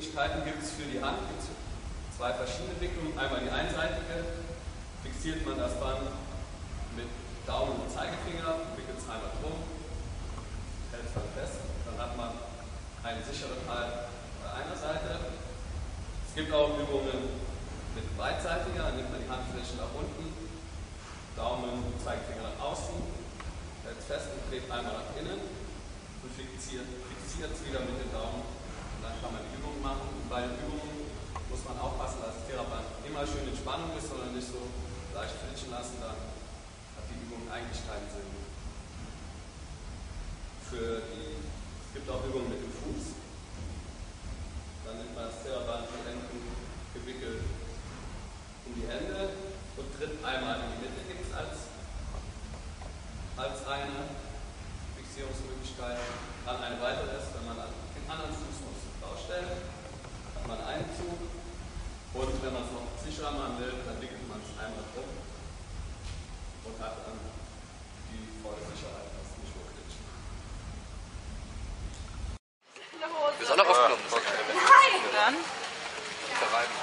Möglichkeiten gibt es für die Hand. Es gibt zwei verschiedene Wicklungen. Einmal die einseitige, fixiert man das Band mit Daumen und Zeigefinger, wickelt es einmal drum, hält es dann fest. Dann hat man einen sicheren Halt bei einer Seite. Es gibt auch Übungen mit beidseitiger, dann nimmt man die Handfläche nach unten, Daumen und Zeigefinger nach außen, hält es fest und dreht einmal nach innen. Und fixiert es wieder mit den Daumen und dann kann man die Übung machen. Und bei den Übungen muss man aufpassen, dass das Theraband immer schön in Spannung ist, sondern nicht so leicht flitschen lassen, dann hat die Übung eigentlich keinen Sinn. Es gibt auch Übungen mit dem Fuß. Dann nimmt man das Theraband mit Enden gewickelt um die Hände und tritt einmal in die Mitte links als eine Fixierungsmöglichkeit an eine weitere ist, wenn man den anderen Fuß noch drauf stellt, hat man einen Zug und wenn man es noch sicherer machen will, dann wickelt man es einmal drum und hat dann die volle Sicherheit, dass es nicht hochklitscht. Bist du auch noch aufgenommen? Nein! Dann?